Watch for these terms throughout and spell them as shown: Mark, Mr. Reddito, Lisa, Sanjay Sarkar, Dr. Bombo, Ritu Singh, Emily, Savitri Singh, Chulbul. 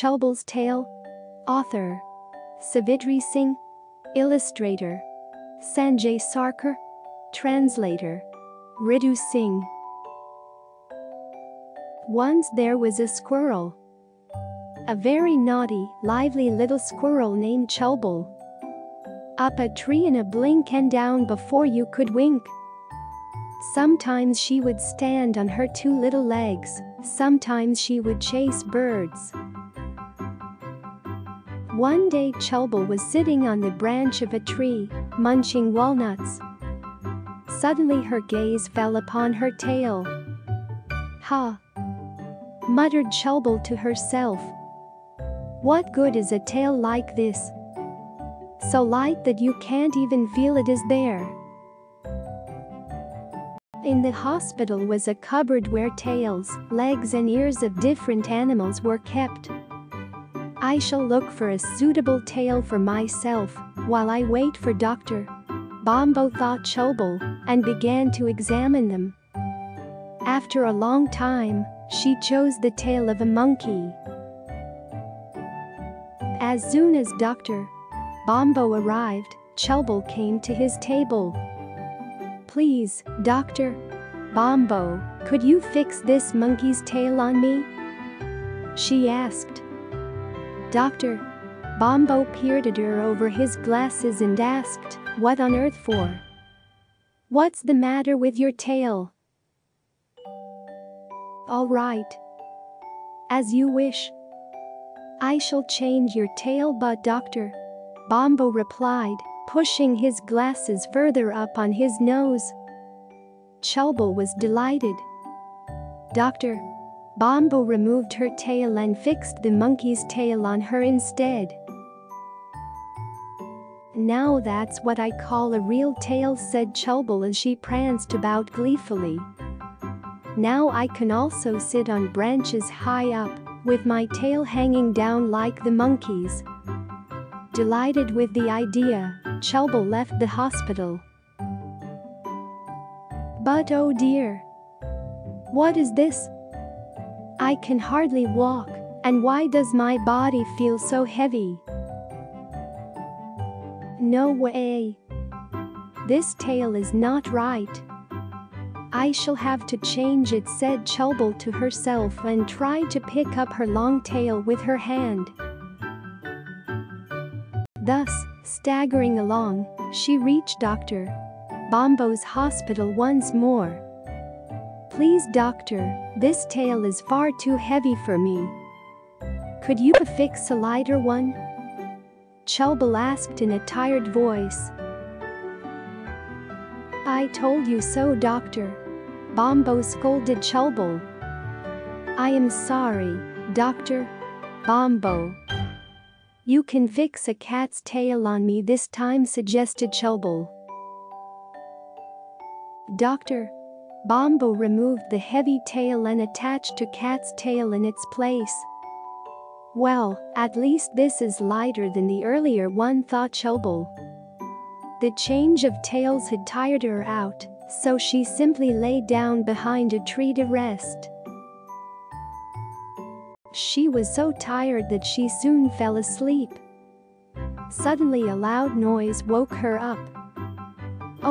Chulbul's Tale. Author: Savitri Singh. Illustrator: Sanjay Sarkar. Translator: Ritu Singh. Once there was a squirrel. A very naughty, lively little squirrel named Chulbul. Up a tree in a blink and down before you could wink. Sometimes she would stand on her two little legs, sometimes she would chase birds. One day Chulbul was sitting on the branch of a tree, munching walnuts. Suddenly her gaze fell upon her tail. "Ha!" muttered Chulbul to herself. "What good is a tail like this? So light that you can't even feel it is there." In the hospital was a cupboard where tails, legs and ears of different animals were kept. "I shall look for a suitable tail for myself while I wait for Dr. Bombo," thought Chulbul, and began to examine them. After a long time, she chose the tail of a monkey. As soon as Dr. Bombo arrived, Chulbul came to his table. "Please, Dr. Bombo, could you fix this monkey's tail on me?" she asked. Dr. Bombo peered at her over his glasses and asked, "What on earth for? What's the matter with your tail?" "All right. As you wish. I shall change your tail," but Dr. Bombo replied, pushing his glasses further up on his nose. Chulbul was delighted. Dr. Bombo removed her tail and fixed the monkey's tail on her instead. "Now that's what I call a real tail," said Chulbul as she pranced about gleefully. "Now I can also sit on branches high up, with my tail hanging down like the monkeys." Delighted with the idea, Chulbul left the hospital. But oh dear! What is this? I can hardly walk, and why does my body feel so heavy? No way! This tail is not right. I shall have to change it, said Chulbul to herself and tried to pick up her long tail with her hand. Thus, staggering along, she reached Dr. Bombo's hospital once more. "Please, doctor, this tail is far too heavy for me. Could you fix a lighter one?" Chulbul asked in a tired voice. "I told you so, Dr. Bombo," scolded Chulbul. "I am sorry, Dr. Bombo. You can fix a cat's tail on me this time," suggested Chulbul. Dr. Bombo removed the heavy tail and attached a cat's tail in its place. "Well, at least this is lighter than the earlier one," thought Chulbul. The change of tails had tired her out, so she simply lay down behind a tree to rest. She was so tired that she soon fell asleep. Suddenly a loud noise woke her up.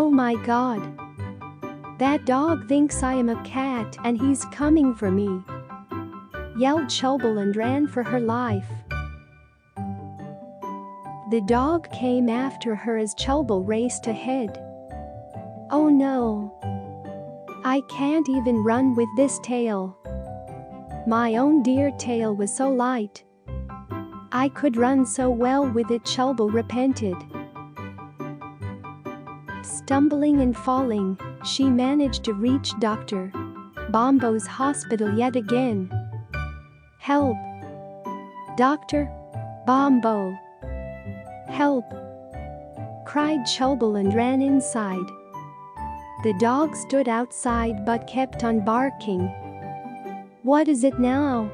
"Oh my God! That dog thinks I am a cat and he's coming for me!" yelled Chulbul and ran for her life. The dog came after her as Chulbul raced ahead. "Oh no! I can't even run with this tail. My own dear tail was so light. I could run so well with it," Chulbul repented. Stumbling and falling, she managed to reach Dr. Bombo's hospital yet again. "Help! Dr. Bombo! Help!" cried Chulbul and ran inside. The dog stood outside but kept on barking. "What is it now?"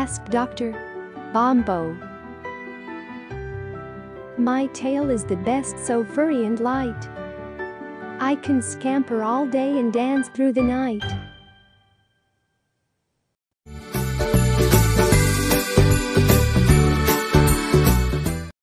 asked Dr. Bombo. "My tail is the best, so furry and light. I can scamper all day and dance through the night.